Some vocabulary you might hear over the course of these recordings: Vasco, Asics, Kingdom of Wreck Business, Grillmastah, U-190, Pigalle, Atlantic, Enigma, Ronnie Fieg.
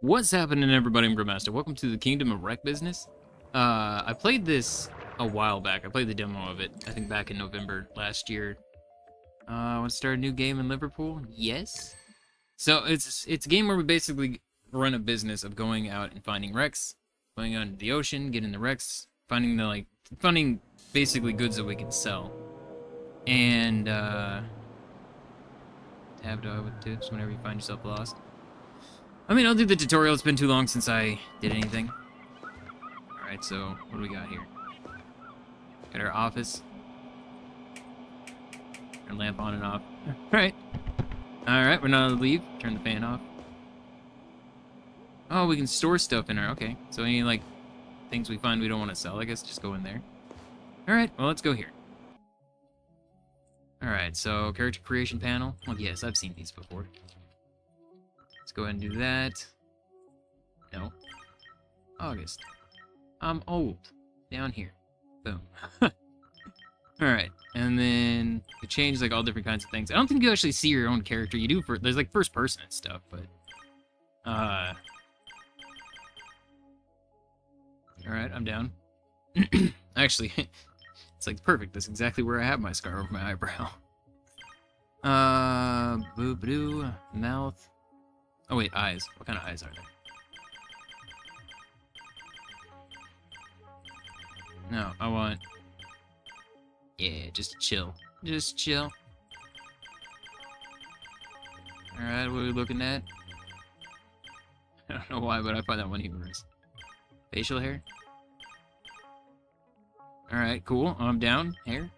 What's happening, everybody? I'm Grillmastah. Welcome to the Kingdom of Wreck Business. I played this a while back. I played the demo of it, I think, back in November last year. I want to start a new game in Liverpool? Yes. So it's a game where we basically run a business of going out and finding wrecks, going out into the ocean, getting the wrecks, finding basically goods that we can sell. And tab dial with tips whenever you find yourself lost. I mean, I'll do the tutorial. It's been too long since I did anything. Alright, so what do we got here? Got our office. Our lamp on and off. Alright. Alright, we're not gonna leave. Turn the fan off. Oh, we can store stuff in our... Okay. So any, like, things we find we don't want to sell, I guess, just go in there. Alright, well, let's go here. Alright, so character creation panel. Well, yes, I've seen these before. Let's go ahead and do that. No. August. I'm old. Down here. Boom. Alright, and then we change, like, all different kinds of things. I don't think you actually see your own character. You do for... There's, like, first person and stuff, but... Alright, I'm down. Actually, it's like perfect. That's exactly where I have my scar over my eyebrow. Boo-boo, mouth. Oh wait, eyes. What kind of eyes are they? No, I want... Yeah, just chill. Just chill. Alright, what are we looking at? I don't know why, but I find that one humorous. Facial hair? Alright, cool. I'm down. Hair?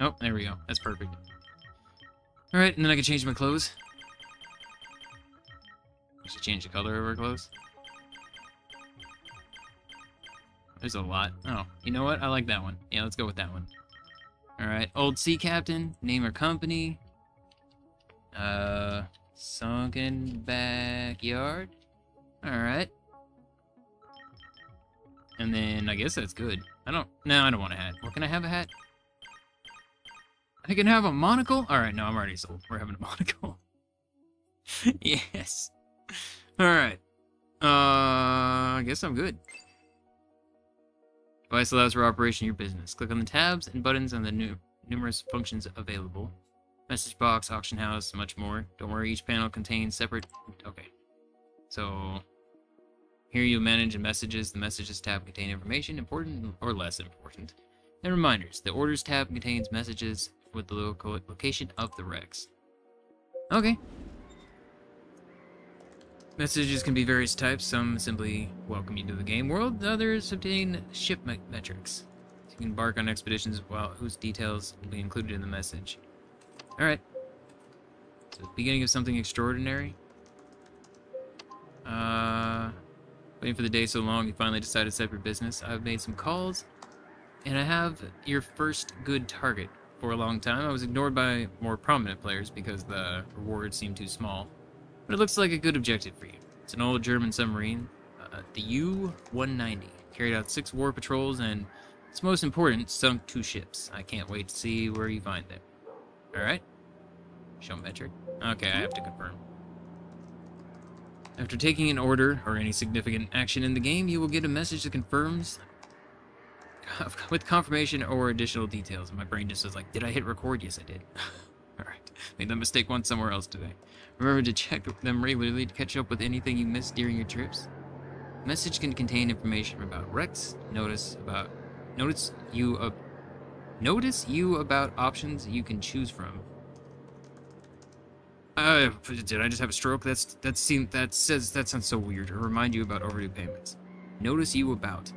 Oh, there we go. That's perfect. Alright, and then I can change my clothes. I should change the color of our clothes. There's a lot. Oh, you know what? I like that one. Yeah, let's go with that one. Alright, old sea captain. Name or company. Sunken backyard. Alright. And then, I guess that's good. I don't want a hat. Well, can I have a hat? I can have a monocle? Alright, no, I'm already sold. We're having a monocle. Yes. Alright. I guess I'm good. Device allows for operation of your business. Click on the tabs and buttons on the numerous functions available. Message box, auction house, much more. Don't worry, each panel contains separate... Okay. So... Here you manage the messages. The messages tab contain information, important or less important, and reminders. The orders tab contains messages with the local location of the wrecks. Okay. Messages can be various types. Some simply welcome you to the game world. Others obtain ship metrics. You can embark on expeditions while whose details will be included in the message. All right. So the beginning of something extraordinary. Waiting for the day so long, you finally decided to set up your business. I've made some calls, and I have your first good target. For a long time, I was ignored by more prominent players because the rewards seemed too small. But it looks like a good objective for you. It's an old German submarine, the U-190. Carried out 6 war patrols, and it's most important, sunk 2 ships. I can't wait to see where you find them. Alright. Show metric. Okay, I have to confirm. After taking an order or any significant action in the game, you will get a message that confirms with confirmation or additional details. My brain just was like, did I hit record? Yes, I did. Alright. Made that mistake once somewhere else today. Remember to check them regularly to catch up with anything you missed during your trips. Message can contain information about wrecks, notice you about options you can choose from. Did I just have a stroke? That sounds so weird. Or remind you about overdue payments. Notice you about.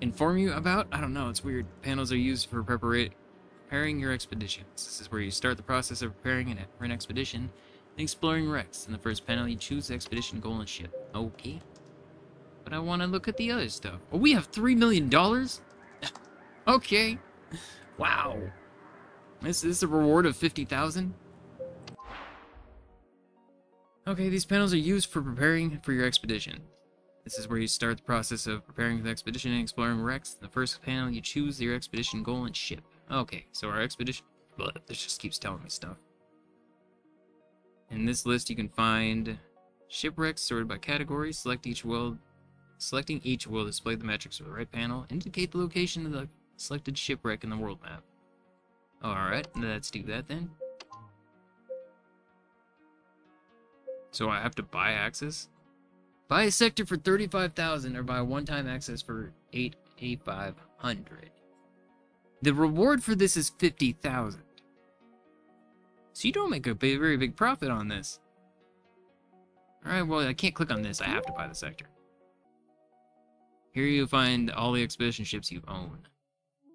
Inform you about? I don't know, it's weird. Panels are used for preparing your expeditions. This is where you start the process of preparing for an expedition and exploring wrecks. In the first panel, you choose the expedition goal and ship. Okay. But I want to look at the other stuff. Oh, we have $3 million? Okay. Wow. Is this a reward of 50,000? Okay, these panels are used for preparing for your expedition. This is where you start the process of preparing for the expedition and exploring wrecks. In the first panel, you choose your expedition goal and ship. Okay, so our expedition... Blah, this just keeps telling me stuff. In this list you can find shipwrecks sorted by category. Selecting each will display the metrics of the right panel. Indicate the location of the selected shipwreck in the world map. Alright, let's do that then. So I have to buy access? Buy a sector for 35,000 or buy one-time access for 8,500. The reward for this is 50,000. So you don't make a very big profit on this. Alright, well I can't click on this. I have to buy the sector. Here you'll find all the expedition ships you own.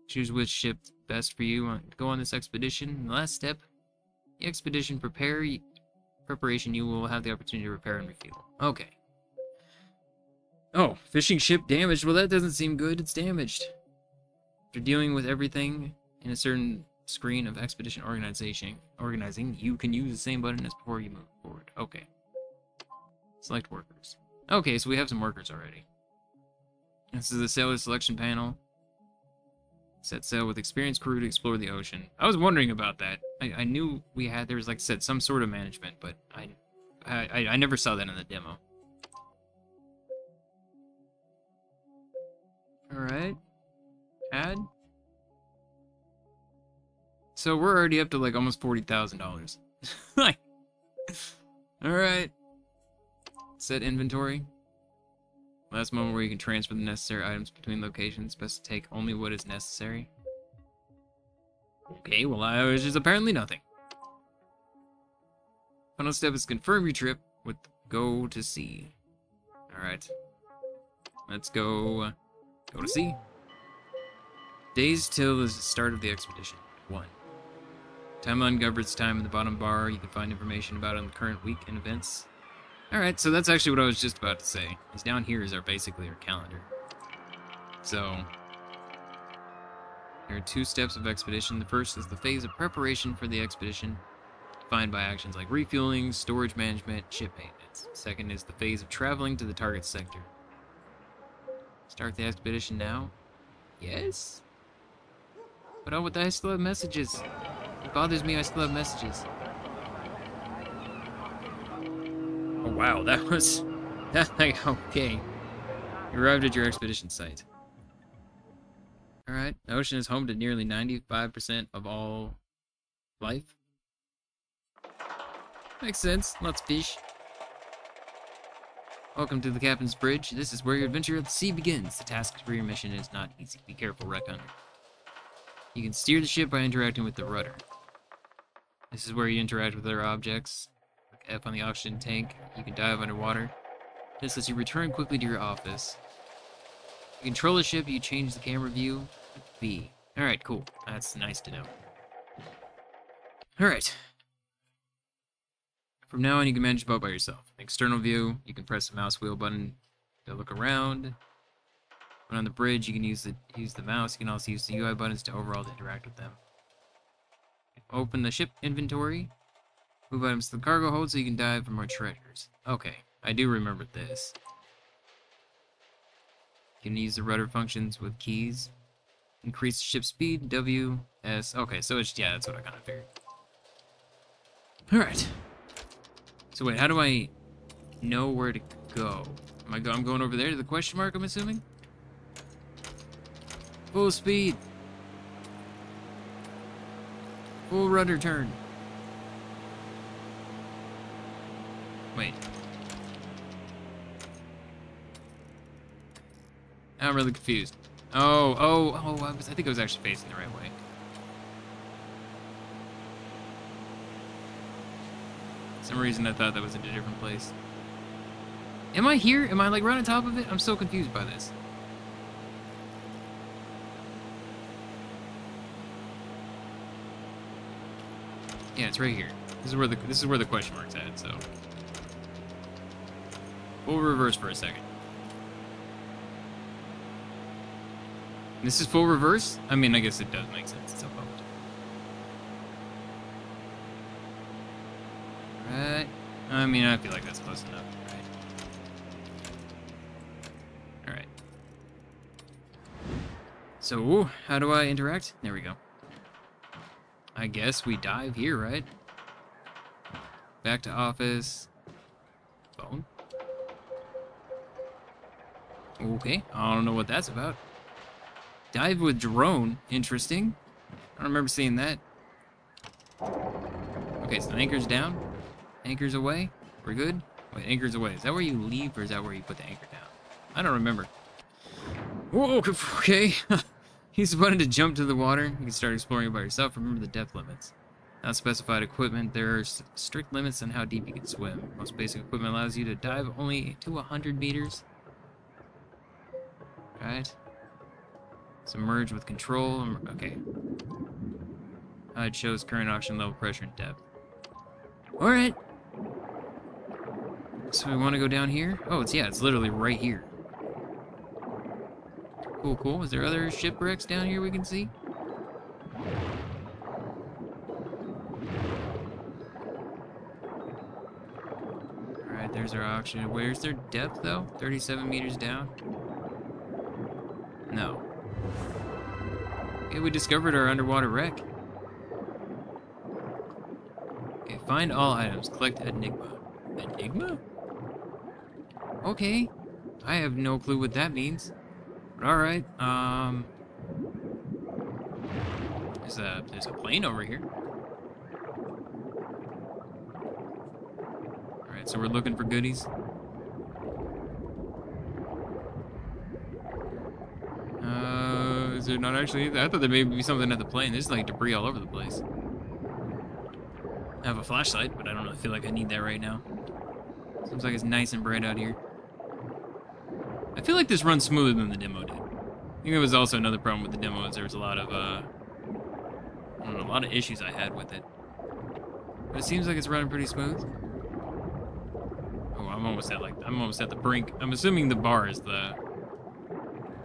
Choose which ship best for you. Go on this expedition. And the last step, the expedition preparation, you will have the opportunity to repair and refuel. Okay. Oh, fishing ship damaged. Well, that doesn't seem good. It's damaged. After dealing with everything in a certain screen of expedition organizing, you can use the same button as before you move forward. Okay. Select workers. Okay, so we have some workers already. This is the sailor selection panel. Set sail with experienced crew to explore the ocean. I was wondering about that. I knew we had, there was, like I said, some sort of management, but I never saw that in the demo. Alright. Add. So we're already up to like almost $40,000. Alright. Set inventory. Last moment where you can transfer the necessary items between locations. Best to take only what is necessary. Okay, well, I was just apparently nothing. Final step is confirm your trip with go to sea. Alright. Let's go. Go to sea. Days till the start of the expedition. 1. Timeline governs time in the bottom bar. You can find information about on the current week and events. Alright, so that's actually what I was just about to say. Is down here is basically our calendar. So there are 2 steps of expedition. The first is the phase of preparation for the expedition, defined by actions like refueling, storage management, ship maintenance. Second is the phase of traveling to the target sector. Start the expedition now? Yes? But oh, I still have messages. It bothers me, I still have messages. Wow, that was... okay. You arrived at your expedition site. Alright, the ocean is home to nearly 95% of all life. Makes sense, lots of fish. Welcome to the Captain's Bridge. This is where your adventure at the sea begins. The task for your mission is not easy. Be careful, wreck hunter. You can steer the ship by interacting with the rudder. This is where you interact with other objects. F on the oxygen tank, you can dive underwater. This lets you return quickly to your office. You control the ship, you change the camera view. B. Alright, cool. That's nice to know. Alright. From now on, you can manage the boat by yourself. External view, you can press the mouse wheel button to look around. When on the bridge, you can use the mouse. You can also use the UI buttons to overall to interact with them. Open the ship inventory. Move items to the cargo hold so you can dive for more treasures. Okay, I do remember this. You can use the rudder functions with keys. Increase ship speed, W, S. Okay, so it's, yeah, that's what I kind of figured. Alright. So wait, how do I know where to go? I'm going over there to the question mark, I'm assuming? Full speed. Full rudder turn. Wait. I'm really confused. Oh, I think I was actually facing the right way. For some reason I thought that was in a different place. Am I here? Am I like right on top of it? I'm so confused by this. Yeah, it's right here. This is where the question mark's at, so. We'll reverse for a second. This is full reverse? I mean, I guess it does make sense. It's so pumped. Right. I mean, I feel like that's close enough. Right. Alright. So, how do I interact? There we go. I guess we dive here, right? Back to office. Phone. Okay, I don't know what that's about. Dive with drone. Interesting. I don't remember seeing that. Okay, so anchor's down. Anchor's away. We're good. Wait, anchor's away. Is that where you leave, or is that where you put the anchor down? I don't remember. Whoa, okay. He's about to jump to the water. You can start exploring by yourself. Remember the depth limits. Not specified equipment. There are strict limits on how deep you can swim. Most basic equipment allows you to dive only to 100 meters. Alright. Submerge with control. Okay. It shows current oxygen level, pressure, and depth. Alright. So we want to go down here? Oh, it's, yeah, it's literally right here. Cool, cool. Is there other shipwrecks down here we can see? Alright, there's our oxygen. Where's their depth, though? 37 meters down? No. Okay, we discovered our underwater wreck. Okay, find all items. Collect Enigma. Enigma? Okay. I have no clue what that means. Alright, there's a plane over here. Alright, so we're looking for goodies. Is there not actually? I thought there may be something at the plane. There's like debris all over the place. I have a flashlight, but I don't really feel like I need that right now. Seems like it's nice and bright out here. I feel like this runs smoother than the demo did. I think there was also another problem with the demo, is there was a lot of issues I had with it. But it seems like it's running pretty smooth. Oh, I'm almost at the brink. I'm assuming the bar is the.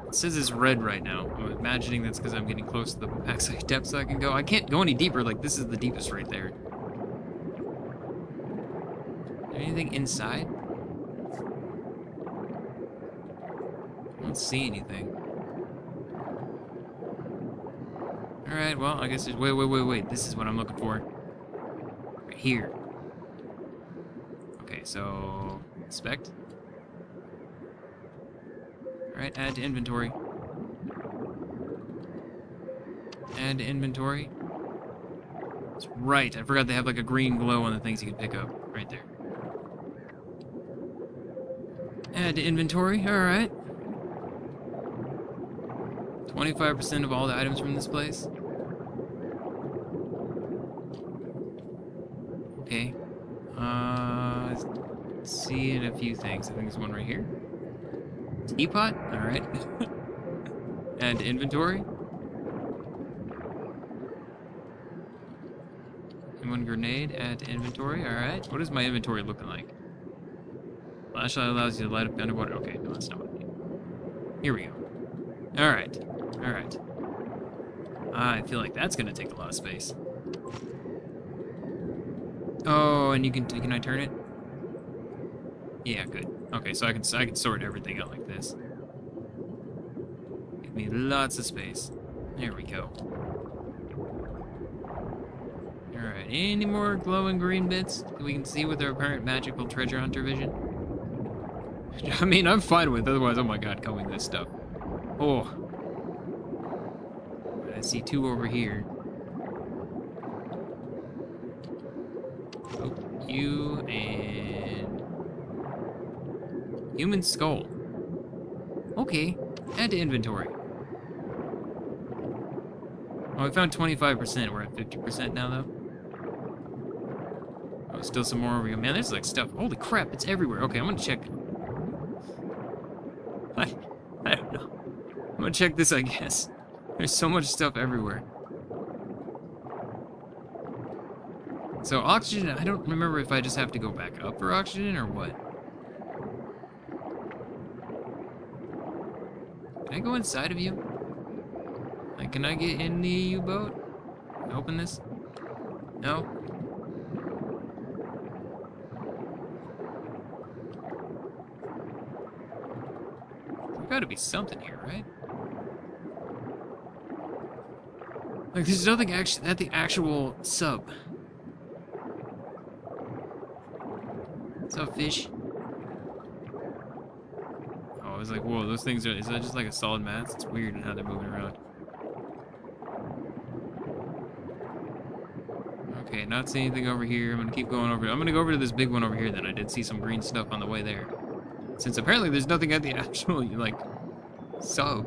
It says it's red right now. I'm imagining that's because I'm getting close to the max depths I can go. I can't go any deeper. Like this is the deepest right there. Is there anything inside? See anything. Alright, well, I guess it's... Wait. This is what I'm looking for. Right here. Okay, so... Inspect. Alright, add to inventory. Add to inventory. That's right, I forgot they have like a green glow on the things you can pick up. Right there. Add to inventory, alright. 25% of all the items from this place. Okay. Seeing a few things. I think there's one right here. Teapot? Alright. Add to inventory. And one grenade. Add to inventory. Alright. What is my inventory looking like? Flashlight allows you to light up the underwater. Okay, no, that's not what I need. Here we go. Alright. Alright. I feel like that's gonna take a lot of space. Oh, and you can I turn it? Yeah, good. Okay, so I can sort everything out like this. Give me lots of space. There we go. Alright, any more glowing green bits that we can see with our current magical treasure hunter vision? I mean, I'm fine with it, otherwise, oh my god, going this stuff. Oh. I see two over here. Oh, you and... Human skull. Okay. Add to inventory. Oh, we found 25%. We're at 50% now, though. Oh, still some more over here. Man, there's like stuff. Holy crap, it's everywhere. Okay, I'm gonna check. I don't know. I'm gonna check this, I guess. There's so much stuff everywhere. So oxygen, I don't remember if I just have to go back up for oxygen or what. Can I go inside of you? Like, can I get in the U-boat? Can I open this? No? There's gotta be something here, right? Like, there's nothing actually at the actual sub. What's up, fish? Oh, I was like, whoa, those things are, is that just like a solid mass? It's weird how they're moving around. Okay, not seeing anything over here. I'm gonna keep going over. I'm gonna go over to this big one over here then. I did see some green stuff on the way there. Since apparently there's nothing at the actual, like, sub.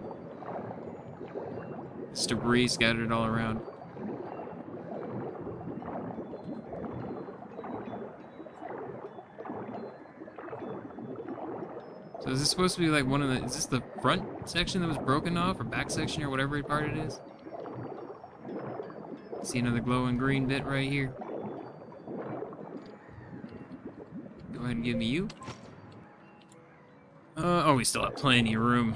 It's debris scattered all around. So is this supposed to be like one of the, is this the front section that was broken off, or back section, or whatever part it is? See another glowing green bit right here. Go ahead and give me you. Oh, we still have plenty of room.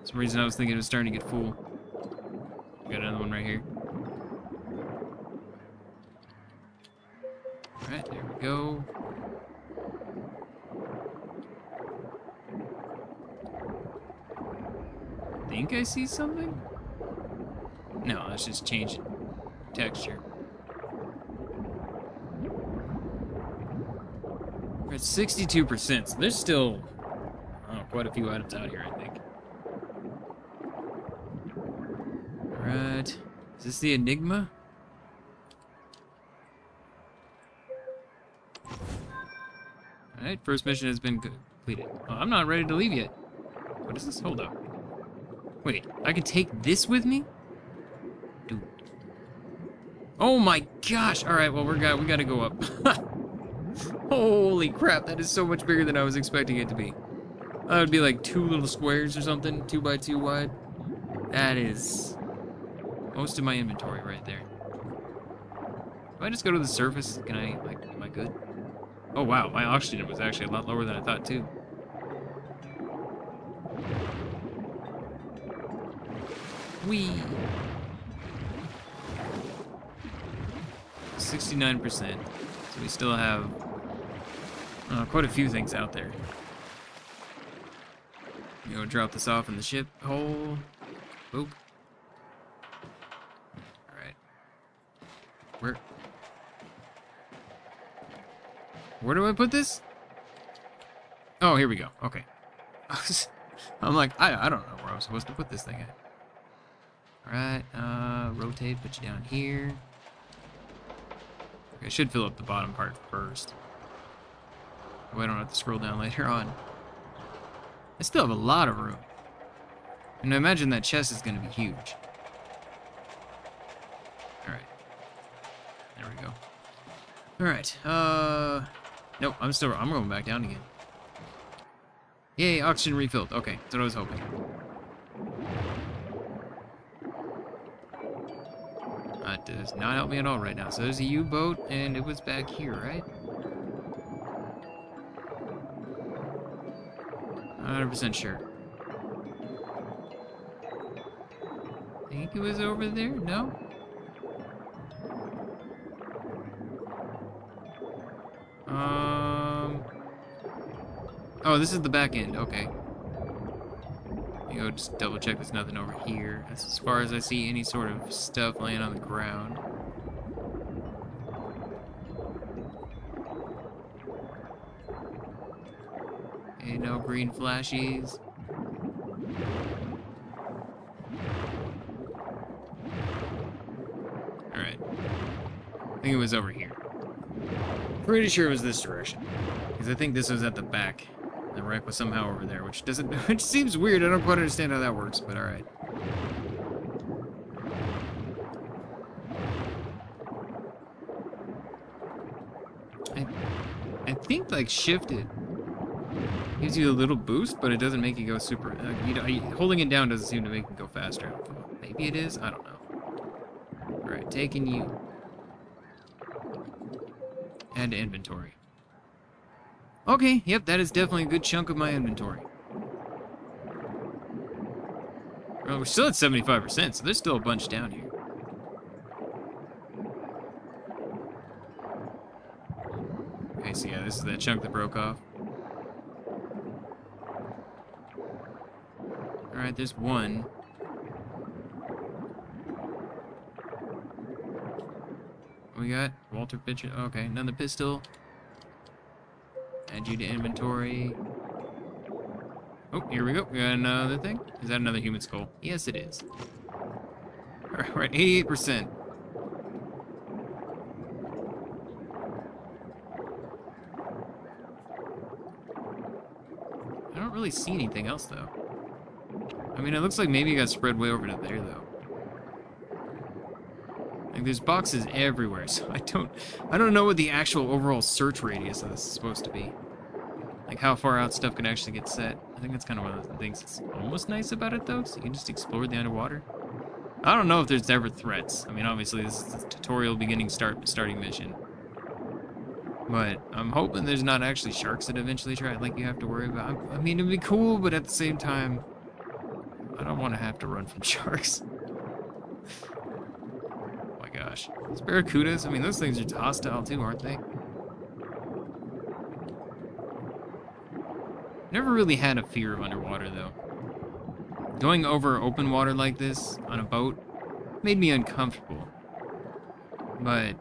For some reason I was thinking it was starting to get full. We got another one right here. Alright, there we go. Think I see something? No, let's just change it. Texture. We're at 62%, so there's still quite a few items out here, I think. Alright. Is this the Enigma? Alright, first mission has been completed. Oh, I'm not ready to leave yet. What is this? Hold up. Wait, I can take this with me? Oh my gosh! Alright, well, we gotta go up. Holy crap, that is so much bigger than I was expecting it to be. That would be like two little squares or something, 2 by 2 wide. That is most of my inventory right there. If I just go to the surface, can I, like, am I good? Oh wow, my oxygen was actually a lot lower than I thought too. Whee! 69%, so we still have quite a few things out there. You know, drop this off in the ship hole. Boop. Alright. Where do I put this? Oh, here we go. Okay. I'm like, I don't know where I'm supposed to put this thing at. Alright, rotate, put you down here. I should fill up the bottom part first. That way I don't have to scroll down later on. I still have a lot of room. And I imagine that chest is going to be huge. Alright. There we go. Alright. Nope, I'm going back down again. Yay, oxygen refilled. Okay, that's what I was hoping. Does not help me at all right now. So there's a U-boat, and it was back here, right? 100% sure. I think it was over there? No? Oh, this is the back end. Okay. Go just double check there's nothing over here. That's as far as I see any sort of stuff laying on the ground. Okay, no green flashies. Alright. I think it was over here. Pretty sure it was this direction. Because I think this was at the back. The wreck was somehow over there, which seems weird. I don't quite understand how that works, but alright. I think, like, shifted gives you a little boost, but it doesn't make you go super... holding it down doesn't seem to make it go faster. Maybe it is? I don't know. Alright, taking you. Add to inventory. Okay, yep, that is definitely a good chunk of my inventory. Well, we're still at 75%, so there's still a bunch down here. Okay, so yeah, this is that chunk that broke off. Alright, there's one. We got Walter Pitcher. Okay, another pistol. Add you to inventory. Oh, here we go. We got another thing. Is that another human skull? Yes, it is. Alright, we're at 88%. I don't really see anything else, though. I mean, it looks like maybe it got spread way over to there, though. Like, there's boxes everywhere, so I don't know what the actual overall search radius of this is supposed to be. Like, how far out stuff can actually get set. I think that's kind of one of the things that's almost nice about it, though, so you can just explore the underwater. I don't know if there's ever threats. I mean, obviously, this is the tutorial beginning starting mission. But I'm hoping there's not actually sharks that eventually try it, like, you have to worry about. I mean, it'd be cool, but at the same time, I don't want to have to run from sharks. Oh my gosh. Those barracudas, I mean, those things are hostile, too, aren't they? Never really had a fear of underwater, though. Going over open water like this on a boat made me uncomfortable. But,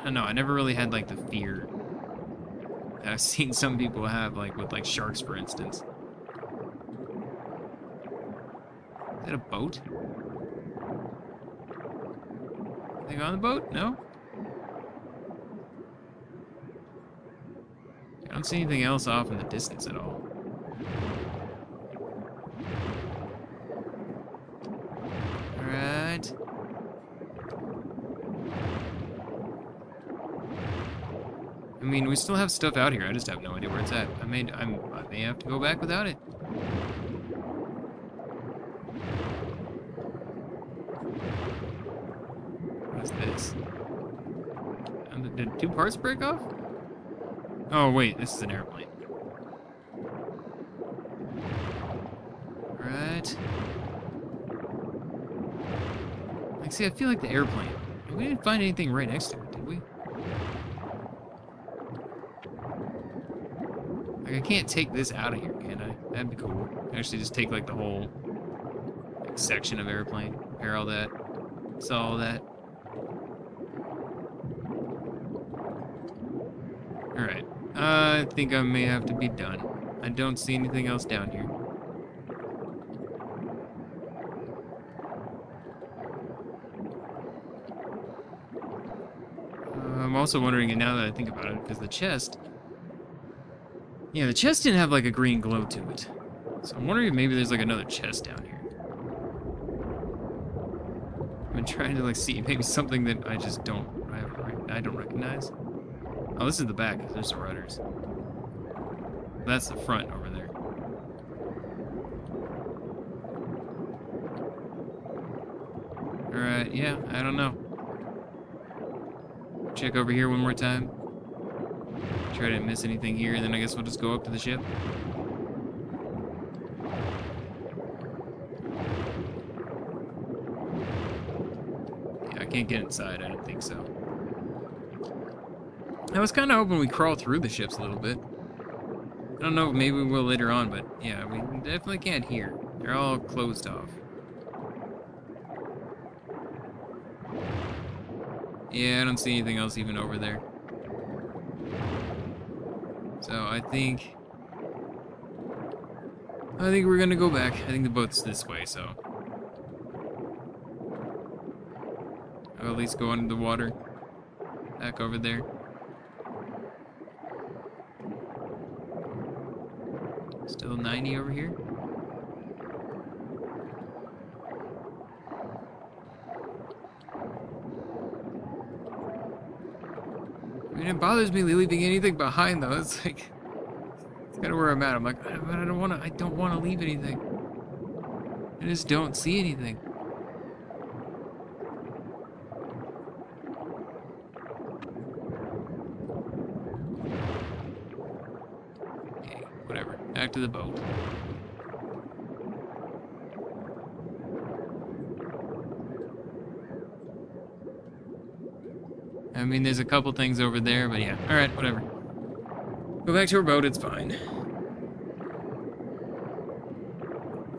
I don't know, I never really had, like, the fear that I've seen some people have, like, with, like, sharks, for instance. Is that a boat? Anything on the boat? No? I don't see anything else off in the distance at all. Alright. I mean, we still have stuff out here. I just have no idea where it's at. I may have to go back without it. What is this? Did two parts break off? Oh, wait, this is an airplane. Right. Like, see, I feel like the airplane. We didn't find anything right next to it, did we? Like, I can't take this out of here, can I? That'd be cool. Actually, just take, like, the whole like, section of airplane. Repair all that. Sell all that. Alright. I think I may have to be done. I don't see anything else down here. I'm also wondering, and now that I think about it, because the chest... Yeah, the chest didn't have, like, a green glow to it. So I'm wondering if maybe there's, like, another chest down here. I've been trying to, like, see maybe something that I just don't... I don't recognize. Oh, this is the back, because there's some rudders. That's the front over there. Alright, yeah, I don't know. Check over here one more time. Try to miss anything here, and then I guess we'll just go up to the ship. Yeah, I can't get inside, I don't think so. I was kind of hoping we crawl through the ships a little bit. I don't know, maybe we will later on, but yeah, we definitely can't hear. They're all closed off. Yeah, I don't see anything else even over there. So I think we're gonna go back. I think the boat's this way, so I'll at least go under the water. Back over there. Still 90 over here. I mean, it bothers me leaving anything behind, though. It's like, it's kind of where I'm at. I'm like, but I don't want to leave anything. I just don't see anything. Back to the boat. I mean, there's a couple things over there, but yeah. Alright, whatever. Go back to our boat, it's fine.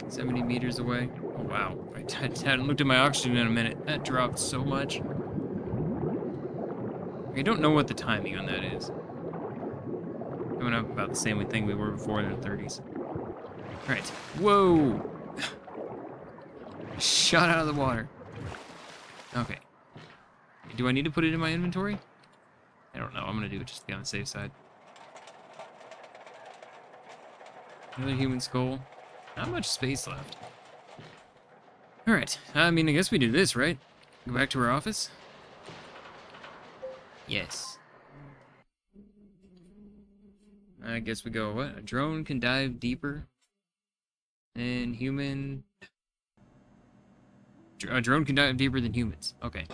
70 meters away. Oh, wow. I hadn't looked at my oxygen in a minute. That dropped so much. I don't know what the timing on that is. Coming up about the same thing we were before in the 30s. Alright. Whoa! Shot out of the water. Okay. Do I need to put it in my inventory? I don't know. I'm going to do it just to be on the safe side. Another human skull. Not much space left. Alright. I mean, I guess we do this, right? Go back to our office? Yes. I guess we go, what? A drone can dive deeper. And human... A drone can dive deeper than humans. Okay.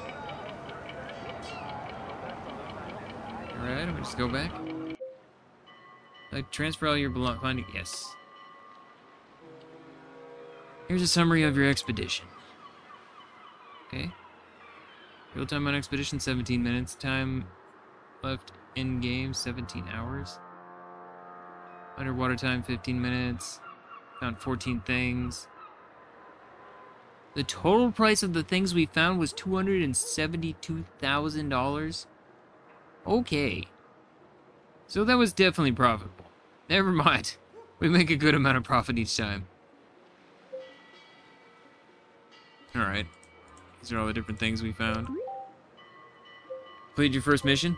Alright, I'll just go back. Like, transfer all your belongings. Yes. Here's a summary of your expedition. Okay. Real time on expedition, 17 minutes. Time left in game, 17 hours. Underwater time, 15 minutes. Found 14 things. The total price of the things we found was $272,000. Okay. So that was definitely profitable. Never mind. We make a good amount of profit each time. Alright. These are all the different things we found. Complete your first mission.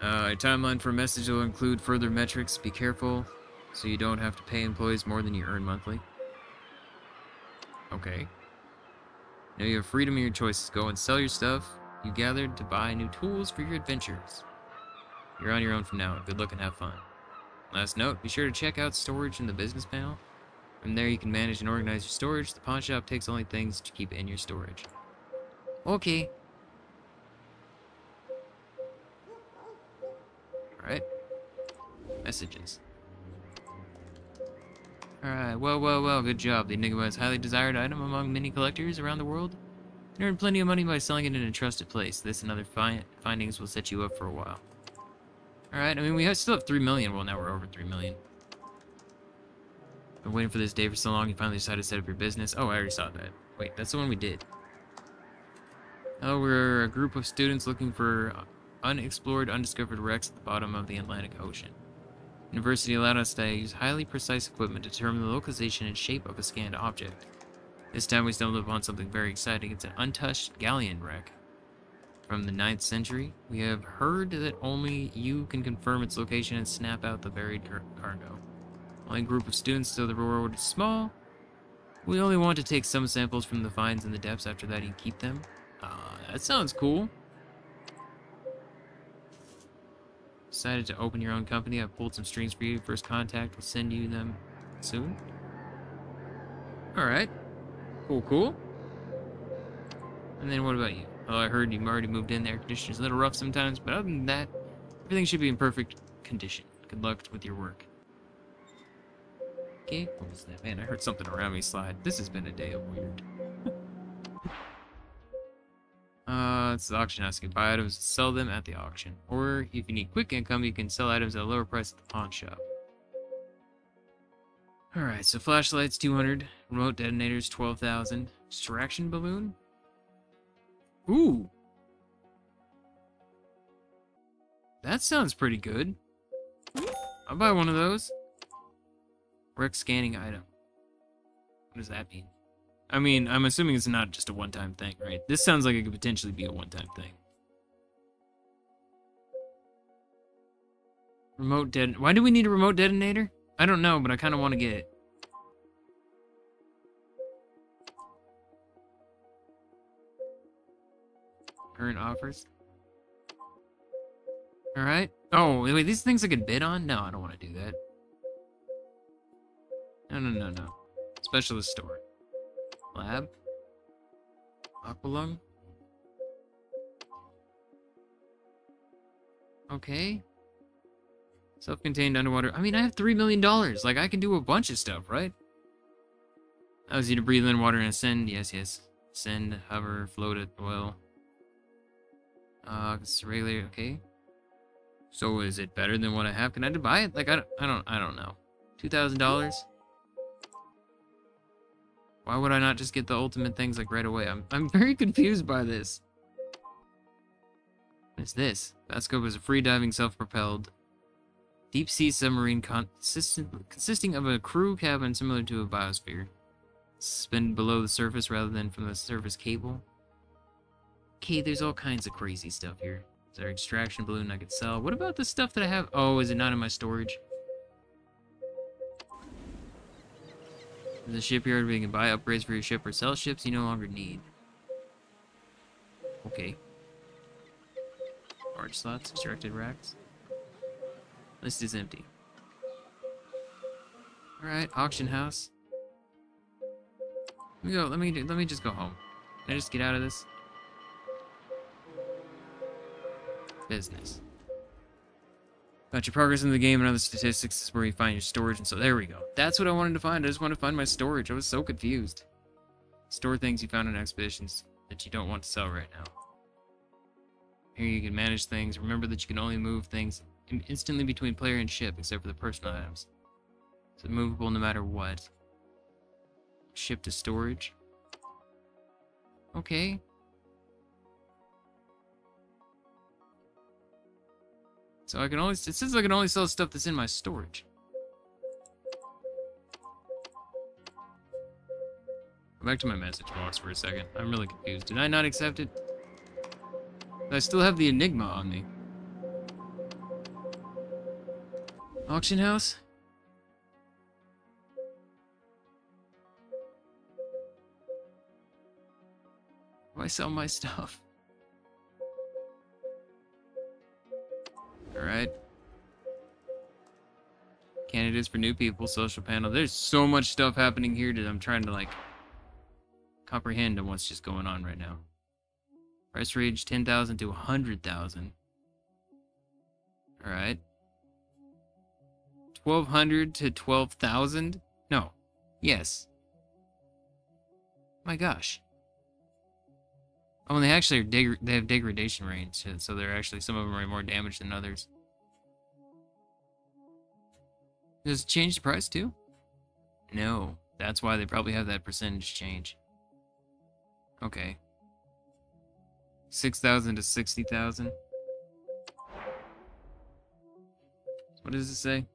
Your timeline for a message will include further metrics. Be careful so you don't have to pay employees more than you earn monthly. Okay. Now you have freedom in your choices. Go and sell your stuff you gathered to buy new tools for your adventures. You're on your own from now on. Good luck and have fun. Last note, be sure to check out storage in the business panel. From there you can manage and organize your storage. The pawn shop takes only things that you keep in your storage. Okay. Alright. Messages. Alright, well, good job. The Enigma is a highly desired item among many collectors around the world. You earn plenty of money by selling it in a trusted place. This and other findings will set you up for a while. Alright, I mean, we still have 3 million. Well, now we're over 3 million. Been waiting for this day for so long, you finally decided to set up your business. Oh, I already saw that. Wait, that's the one we did. Oh, we're a group of students looking for unexplored, undiscovered wrecks at the bottom of the Atlantic Ocean. University allowed us to use highly precise equipment to determine the localization and shape of a scanned object. This time we stumbled upon something very exciting. It's an untouched galleon wreck from the 9th century. We have heard that only you can confirm its location and snap out the buried cargo. Only a group of students, so the reward is small. We only want to take some samples from the finds in the depths. After that, you keep them. That sounds cool. Decided to open your own company. I pulled some strings for you. First contact will send you them soon. Alright. Cool. And then what about you? Oh, I heard you've already moved in. The air conditioner's a little rough sometimes, but other than that, everything should be in perfect condition. Good luck with your work. Okay, what was that? Man, I heard something around me slide. This has been a day of weird. It's the auction house. You can buy items and sell them at the auction. Or, if you need quick income, you can sell items at a lower price at the pawn shop. Alright, so flashlights, 200. Remote detonators, 12,000. Distraction balloon? Ooh! That sounds pretty good. I'll buy one of those. Wreck scanning item. What does that mean? I mean, I'm assuming it's not just a one-time thing, right? This sounds like it could potentially be a one-time thing. Remote detonator. Why do we need a remote detonator? I don't know, but I kind of want to get it. Current offers. Alright. Oh, wait, these things I could bid on? No, I don't want to do that. No. Specialist store. Lab. Aqualung. Okay. Self-contained underwater. I mean, I have $3 million. Like, I can do a bunch of stuff, right? Allows you to breathe in water and ascend. Yes. Ascend, hover, float it, oil. It's regular. Okay. So is it better than what I have? Can I buy it? Like, I don't know. $2,000. Why would I not just get the ultimate things, like, right away? I'm very confused by this. What is this? Vasco was a free diving self-propelled Deep-sea submarine consisting of a crew cabin similar to a biosphere. Suspended below the surface rather than from the surface cable. Okay, there's all kinds of crazy stuff here. Is there extraction balloon I could sell? What about the stuff that I have? Oh, is it not in my storage? The shipyard where you can buy upgrades for your ship or sell ships you no longer need. Okay. Large slots, extracted racks. List is empty. Alright, auction house. Let me go, let me just go home. Can I just get out of this? Business. About your progress in the game and other statistics is where you find your storage, and so there we go. That's what I wanted to find. I just wanted to find my storage. I was so confused. Store things you found in expeditions that you don't want to sell right now. Here you can manage things. Remember that you can only move things instantly between player and ship, except for the personal items. It's immovable no matter what. Ship to storage. Okay. So I can only, it says I can only sell stuff that's in my storage. Go back to my message box for a second. I'm really confused. Did I not accept it? I still have the Enigma on me. Auction house? Do I sell my stuff? Alright. Candidates for new people, social panel. There's so much stuff happening here that I'm trying to, like, comprehend what's just going on right now. Price range 10,000 to 100,000. Alright. 1,200 to 12,000? No. Yes. My gosh. Oh, and they actually are they have degradation range, so they're actually, some of them are more damaged than others. Does it change the price too? No. That's why they probably have that percentage change. Okay. 6,000 to 60,000. What does it say?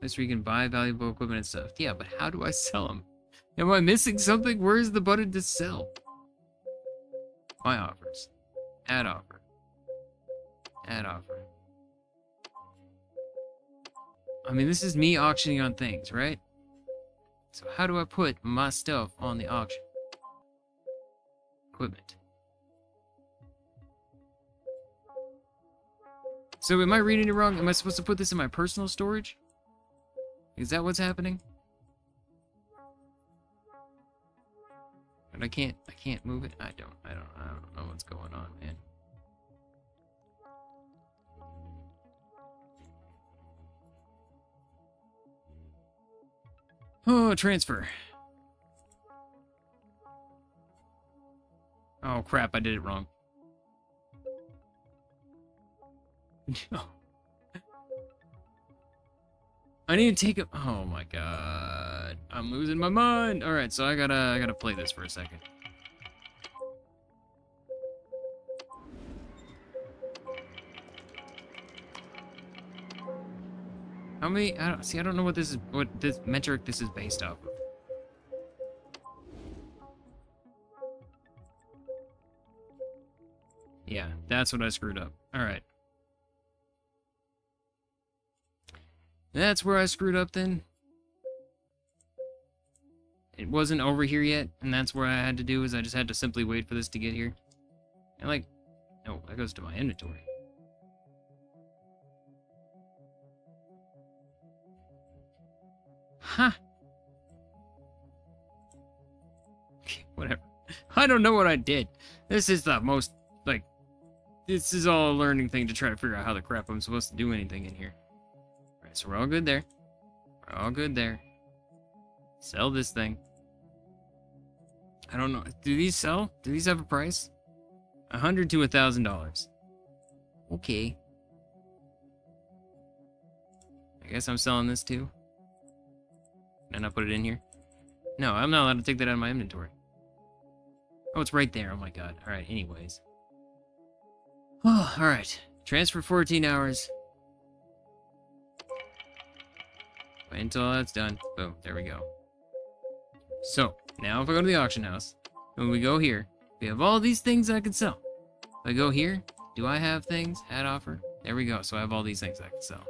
That's where you can buy valuable equipment and stuff. Yeah, but how do I sell them? Am I missing something? Where is the button to sell? My offers. Add offer. Add offer. I mean, this is me auctioning on things, right? So how do I put my stuff on the auction? Equipment. So am I reading it wrong? Am I supposed to put this in my personal storage? Is that what's happening? But I can't move it. I don't know what's going on, man. Oh, transfer. Oh crap, I did it wrong. No. I need to take a... Oh my god. I'm losing my mind. All right, so I gotta play this for a second. How many? I don't see. I don't know what this is. What this metric this is based off of. Yeah, that's what I screwed up. All right. That's where I screwed up then. It wasn't over here yet, and that's where I had to do is I just had to simply wait for this to get here. And like, no, that goes to my inventory. Huh. Okay, whatever. I don't know what I did. This is the most, like, this is all a learning thing to try to figure out how the crap I'm supposed to do anything in here. So we're all good there. We're all good there. Sell this thing. I don't know. Do these sell? Do these have a price? $100 to $1,000. Okay. I guess I'm selling this too. And I put it in here. No, I'm not allowed to take that out of my inventory. Oh, it's right there. Oh my god. All right. Anyways. Oh, all right. Transfer 14 hours. until that's done. Boom, there we go. So now if I go to the auction house, when we go here, we have all these things that I can sell. If I go here, do I have things? Ad offer. There we go. So I have all these things I can sell.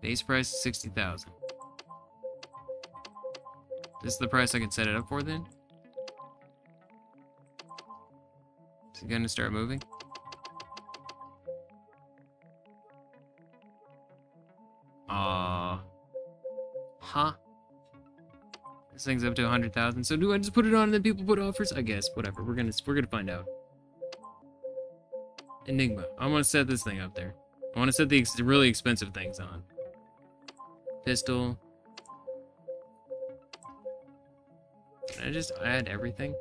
Base price is 60,000. This is the price I can set it up for then. Is it gonna start moving? Huh? This thing's up to 100,000. So do I just put it on and then people put offers? I guess. Whatever. We're gonna find out. Enigma. I want to set this thing up there. I want to set the really expensive things on. Pistol. Can I just add everything?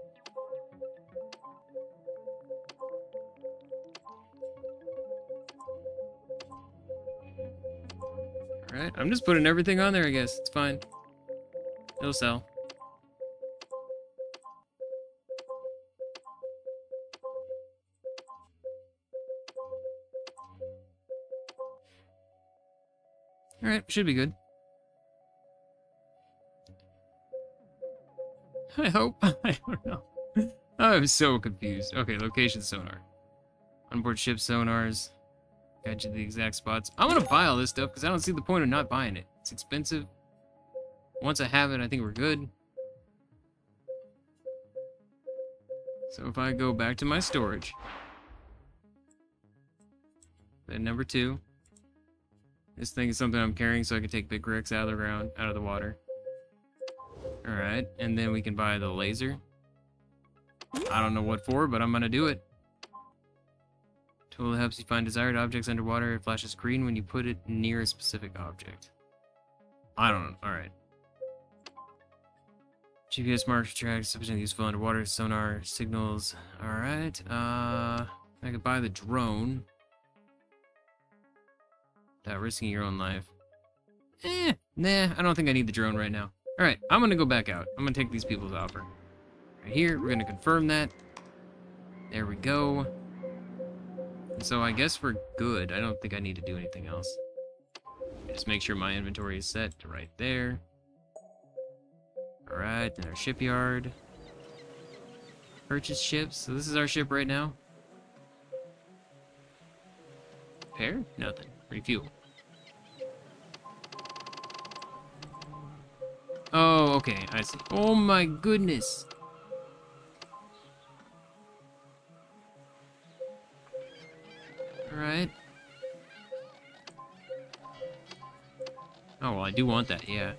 Alright, I'm just putting everything on there, I guess. It's fine. It'll sell. Alright, should be good. I hope. I don't know. I'm so confused. Okay, location sonar. Onboard ship sonars. Got you the exact spots. I want to buy all this stuff because I don't see the point of not buying it. It's expensive. Once I have it, I think we're good. So if I go back to my storage, then number 2. This thing is something I'm carrying so I can take big bricks out of the ground, out of the water. Alright, and then we can buy the laser. I don't know what for, but I'm gonna do it. Tool that helps you find desired objects underwater. It flashes green when you put it near a specific object. I don't know. Alright. GPS marks tracks, sufficiently useful underwater, sonar signals. Alright, I could buy the drone. Without risking your own life. Nah, I don't think I need the drone right now. Alright, I'm gonna go back out. I'm gonna take these people's offer. Right here, we're gonna confirm that. There we go. And so I guess we're good. I don't think I need to do anything else. Just make sure my inventory is set to right there. Alright, in our shipyard. Purchase ships. So this is our ship right now. Repair? Nothing. Refuel. Oh, okay, I see. Oh my goodness. Alright. Oh, well, I do want that, yeah.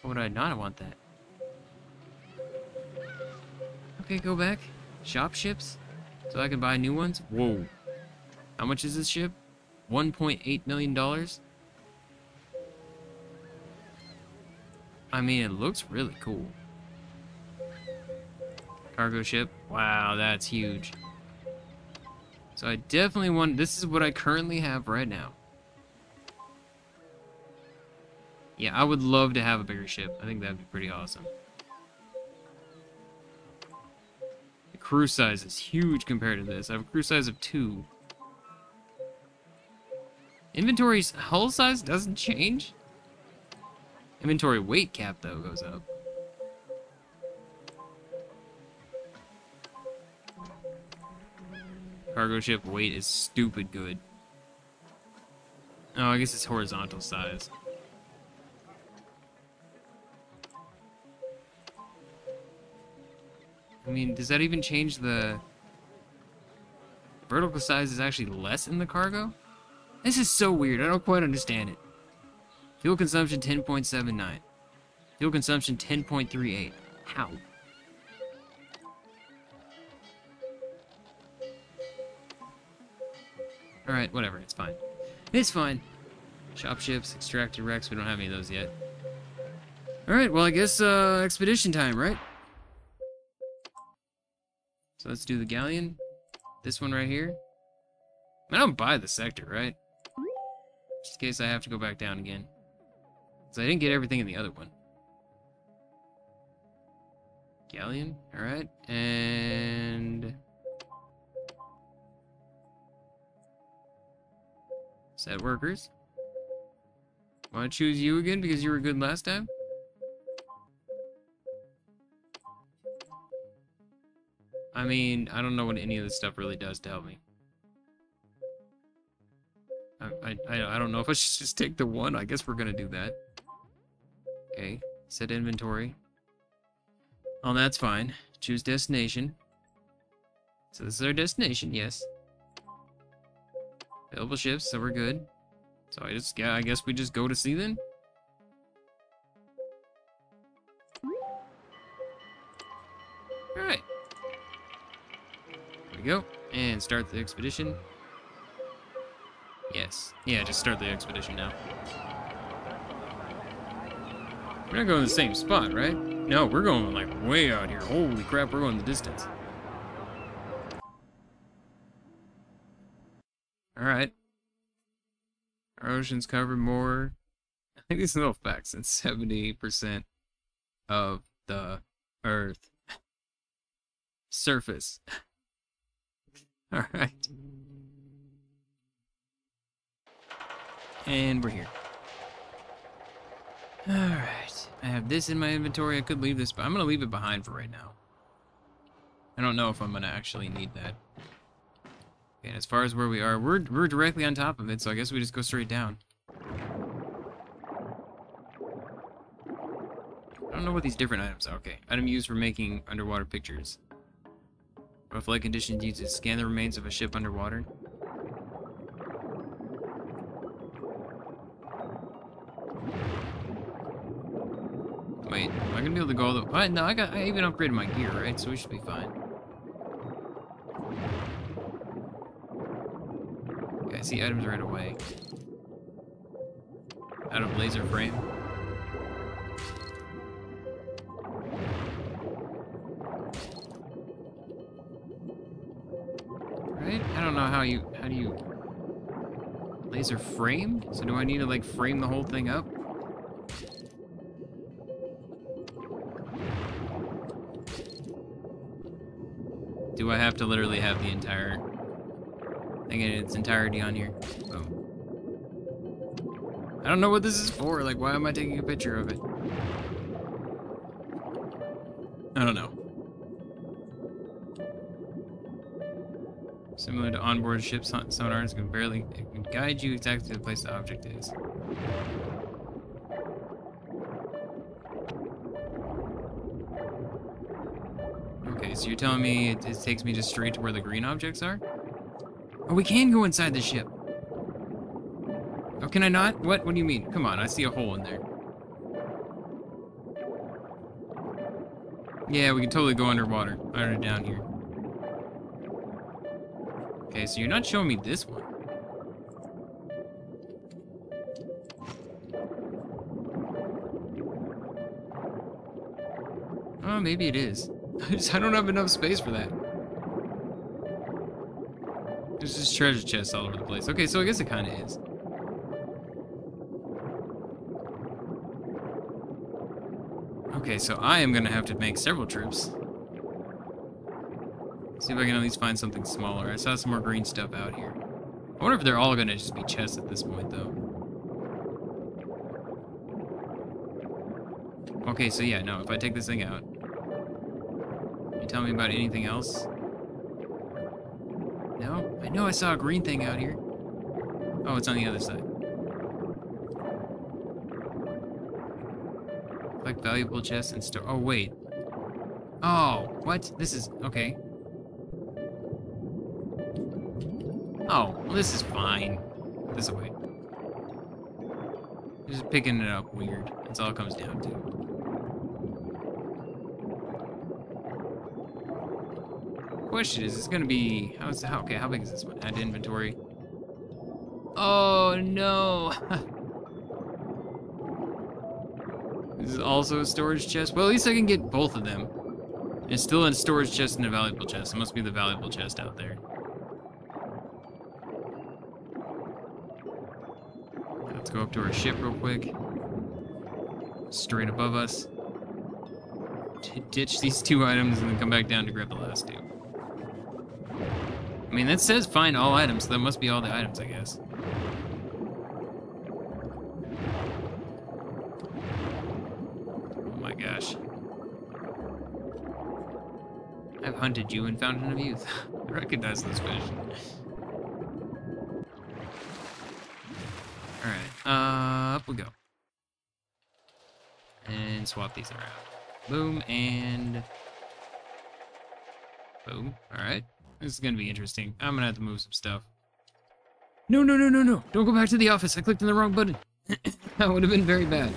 Why would I not want that? Okay, go back. Shop ships? So I can buy new ones? Whoa. How much is this ship? $1.8 million? I mean, it looks really cool. Cargo ship. Wow, that's huge. So I definitely want... This is what I currently have right now. Yeah, I would love to have a bigger ship. I think that'd be pretty awesome. The crew size is huge compared to this. I have a crew size of 2. Inventory's hull size doesn't change. Inventory weight cap, though, goes up. Cargo ship weight is stupid good. Oh, I guess it's horizontal size. I mean, does that even change the... Vertical size is actually less in the cargo? This is so weird. I don't quite understand it. Fuel consumption 10.79. Fuel consumption 10.38. How? Alright, whatever. It's fine. It's fine. Shop ships, extracted wrecks. We don't have any of those yet. Alright, well, I guess expedition time, right? So let's do the galleon. This one right here. I don't buy the sector, right? Just in case I have to go back down again. Because I didn't get everything in the other one. Galleon, alright. And... Set workers. Want to choose you again because you were good last time? I mean, I don't know what any of this stuff really does to help me. I don't know if I should just take the one. I guess we're gonna do that. Okay, set inventory. Oh, that's fine. Choose destination. So this is our destination, yes. Available ships, so we're good. So I guess we just go to sea then. All right. There we go, and start the expedition. Yes. Yeah, just start the expedition now. We're not going to the same spot, right? No, we're going like way out here. Holy crap, we're going the distance. Alright. Our oceans cover more. I think these little facts than 70% of the Earth surface. Alright. And we're here. Alright. I have this in my inventory. I could leave this, but I'm going to leave it behind for right now. I don't know if I'm going to actually need that. And as far as where we are, we're directly on top of it, so I guess we just go straight down. I don't know what these different items are. Okay. Item used for making underwater pictures. Rough light conditions used to scan the remains of a ship underwater. Wait, am I gonna be able to go all the way? No, I even upgraded my gear, right? So we should be fine. Okay, I see items right away. Out of laser frame. Right? I don't know how do you laser framed? So do I need to like frame the whole thing up? Do I have to literally have the entire thing in its entirety on here? Boom. I don't know what this is for. Like, why am I taking a picture of it? I don't know. Similar to onboard ship sonars, it can guide you exactly to the place the object is. So you're telling me it takes me just straight to where the green objects are? Oh, we can go inside the ship. Oh, can I not? What? What do you mean? Come on, I see a hole in there. Yeah, we can totally go underwater. Under down here. Okay, so you're not showing me this one. Oh, maybe it is. I don't have enough space for that. There's just treasure chests all over the place. Okay, so I guess it kind of is. Okay, so I am going to have to make several trips. See if I can at least find something smaller. I saw some more green stuff out here. I wonder if they're all going to just be chests at this point, though. Okay, so yeah, no, if I take this thing out... Tell me about anything else? No? I know I saw a green thing out here. Oh, it's on the other side. Collect valuable chests and store. Oh, wait. Oh, what? This is. Okay. Oh, well, this is fine. This way. Just picking it up weird. That's all it comes down to. Question is, it's gonna be how big is this one? Add to inventory. Oh no! This is also a storage chest. Well, at least I can get both of them. It's still a storage chest and a valuable chest. It must be the valuable chest out there. Let's go up to our ship real quick. Straight above us. Ditch these two items and then come back down to grab the last two. I mean, that says find all items, so that must be all the items, I guess. hunted you in Fountain of Youth. I recognize those fish. Alright, up we go. And swap these around. Boom, and... boom. Alright. This is gonna be interesting. I'm gonna have to move some stuff. No, no, no, no, no! Don't go back to the office! I clicked on the wrong button! That would have been very bad.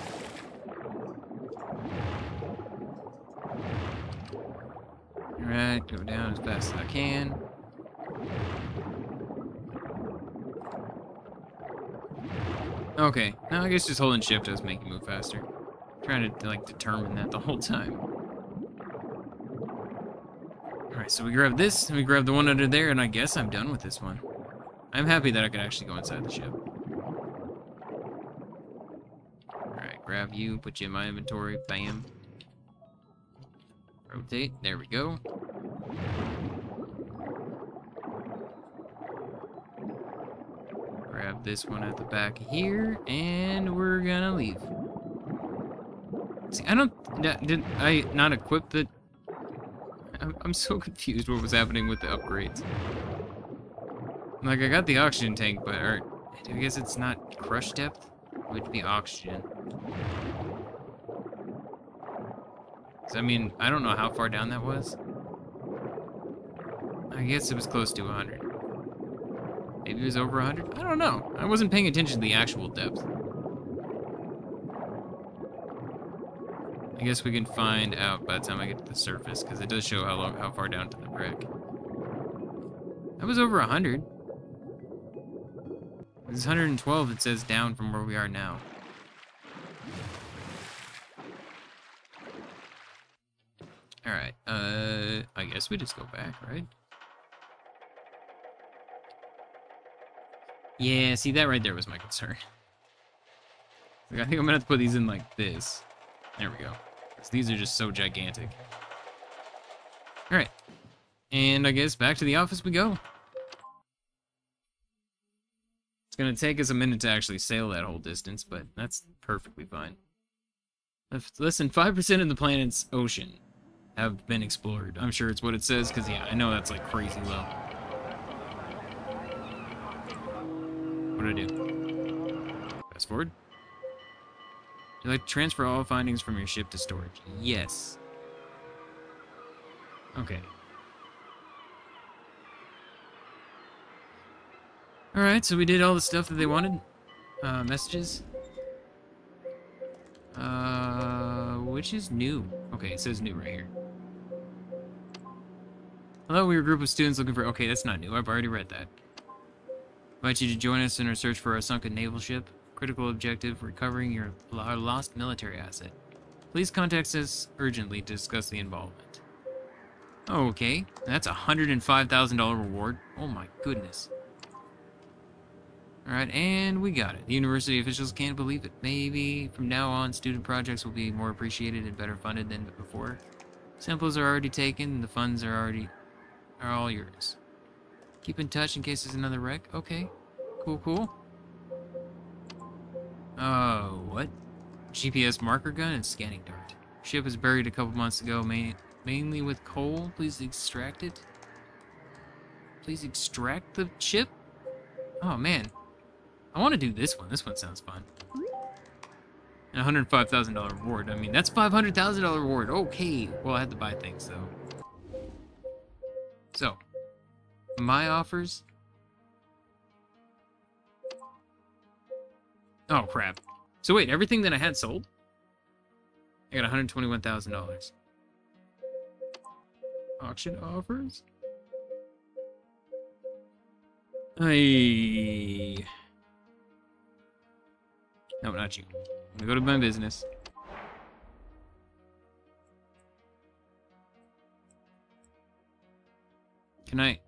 Alright, go down as fast as I can. Okay, now I guess just holding shift does make you move faster. I'm trying to, like, determine that the whole time. Alright, so we grab this, and we grab the one under there, and I guess I'm done with this one. I'm happy that I could actually go inside the ship. Alright, grab you, put you in my inventory, bam. Rotate, there we go. Grab this one at the back here, and we're gonna leave. See, I don't... did I not equip the... I'm so confused what was happening with the upgrades. Like, I got the oxygen tank, but... or, I guess it's not crush depth? It would be oxygen. I mean, I don't know how far down that was. I guess it was close to 100. Maybe it was over 100? I don't know. I wasn't paying attention to the actual depth. I guess we can find out by the time I get to the surface, because it does show how far down to the wreck. That was over 100. It's 112, it says, down from where we are now. Alright, I guess we just go back, right? Yeah, see, that right there was my concern. Like, I think I'm gonna have to put these in like this. There we go. Because these are just so gigantic. Alright. And I guess back to the office we go. It's gonna take us a minute to actually sail that whole distance, but that's perfectly fine. Less than 5% of the planet's ocean have been explored. I'm sure it's what it says, because, yeah, I know that's, like, crazy low. What do I do? Fast forward. Would you like to transfer all findings from your ship to storage? Yes. Okay. Alright, so we did all the stuff that they wanted. Messages. Which is new. Okay, it says new right here. Hello, we were a group of students looking for... okay, that's not new. I've already read that. Invite you to join us in our search for our sunken naval ship. Critical objective, recovering your lost military asset. Please contact us urgently to discuss the involvement. Oh, okay. That's a $105,000 reward. Oh my goodness. Alright, and we got it. The university officials can't believe it. Maybe from now on, student projects will be more appreciated and better funded than before. Samples are already taken, and the funds are all yours. Keep in touch in case there's another wreck. Okay. Cool, cool. Oh, what? GPS marker gun and scanning dart. Ship was buried a couple months ago, mainly with coal. Please extract it. Please extract the ship? Oh, man. I want to do this one. This one sounds fun. And $105,000 reward. I mean, that's $500,000 reward. Okay. Well, I had to buy things, though. So, my offers. Oh, crap. So, wait. Everything that I had sold? I got $121,000. Auction offers? Hey. No, not you. I'm gonna go to my business. Can I?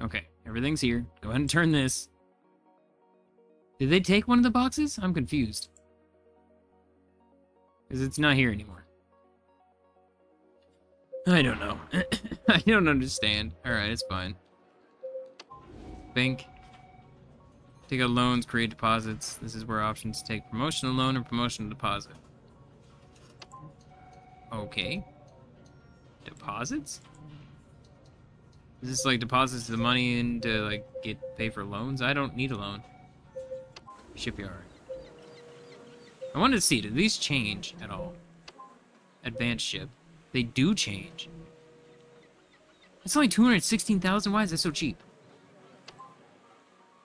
Okay, everything's here. Go ahead and turn this. Did they take one of the boxes? I'm confused. Because it's not here anymore. I don't know. I don't understand. Alright, it's fine. Bank. Take out loans, create deposits. This is where options take promotional loan and promotional deposit. Okay. Deposits? Is this like deposits the money in to like pay for loans? I don't need a loan. Shipyard. I wanted to see, do these change at all? Advanced ship. They do change. It's only 216,000. Why is that so cheap?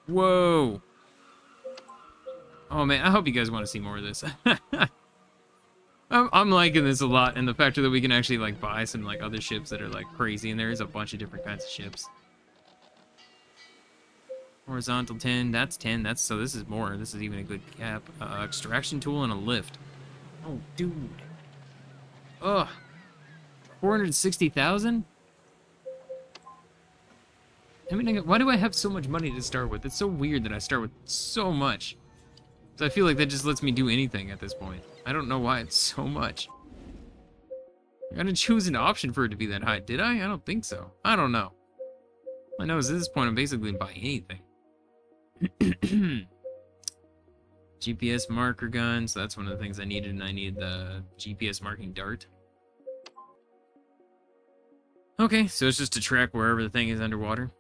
Whoa. Oh man, I hope you guys want to see more of this. I'm liking this a lot, and the fact that we can actually like buy some like other ships that are like crazy, and there is a bunch of different kinds of ships. Horizontal 10, that's so this is more. This is even a good cap. Extraction tool and a lift. Oh dude. Ugh. 460,000? I mean, why do I have so much money to start with? It's so weird that I start with so much. So I feel like that just lets me do anything at this point. I don't know why it's so much. I didn't choose an option for it to be that high, did I? I don't think so. I don't know. All I know is at this point I'm basically buying anything. GPS marker gun, so that's one of the things I needed, and I needed the GPS marking dart. Okay, so it's just to track wherever the thing is underwater.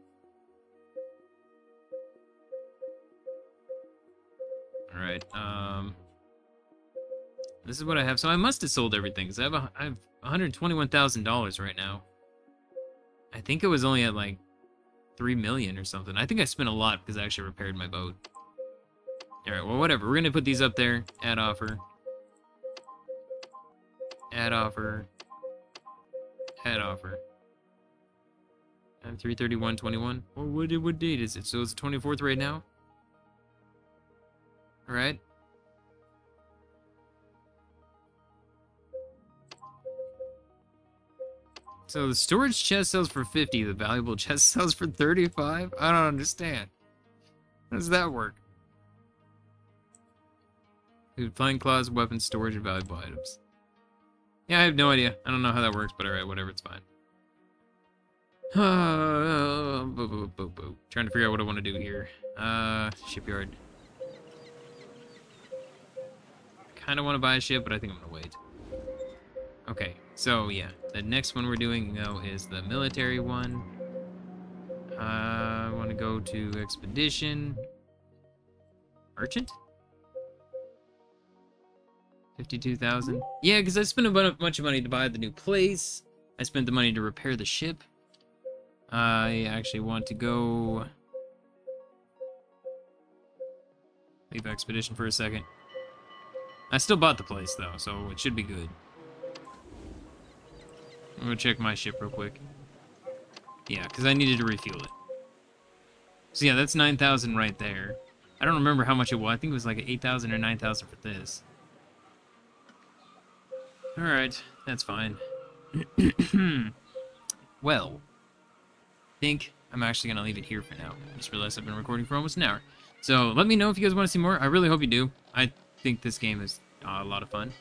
Alright, this is what I have. So I must have sold everything, because I have $121,000 right now. I think it was only at like $3 million or something. I think I spent a lot because I actually repaired my boat. Alright, well, whatever. We're going to put these up there. Add offer. Add offer. Add offer. I'm 3/31/21. What date is it? So it's the 24th right now? Alright. So the storage chest sells for 50, the valuable chest sells for 35? I don't understand. How does that work? Flying claws, weapons, storage, and valuable items. Yeah, I have no idea. I don't know how that works, but alright, whatever, it's fine. Trying to figure out what I want to do here. Shipyard. Kind of want to buy a ship, but I think I'm gonna wait. Okay, so yeah, the next one we're doing though is the military one. I want to go to expedition. Merchant? 52,000. Yeah, because I spent a bunch of money to buy the new place. I spent the money to repair the ship. I actually want to go leave expedition for a second. I still bought the place though, so it should be good. I'm gonna check my ship real quick. Yeah, because I needed to refuel it. So yeah, that's 9,000 right there. I don't remember how much it was. I think it was like 8,000 or 9,000 for this. Alright, that's fine. Well, I think I'm actually going to leave it here for now. I just realized I've been recording for almost an hour. So let me know if you guys want to see more. I really hope you do. I think this game is a lot of fun.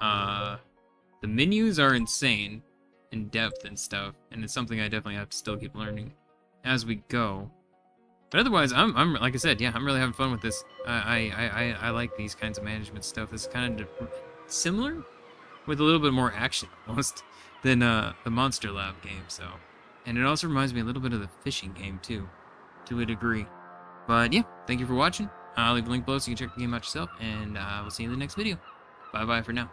The menus are insane in depth and stuff, and it's something I definitely have to still keep learning as we go. But otherwise, I'm like I said, yeah, I'm really having fun with this. I like these kinds of management stuff. It's kind of similar, with a little bit more action almost than the Monster Lab game, so. And it also reminds me a little bit of the fishing game too, to a degree. But yeah, thank you for watching. I'll leave a link below so you can check the game out yourself, and we'll see you in the next video. Bye bye for now.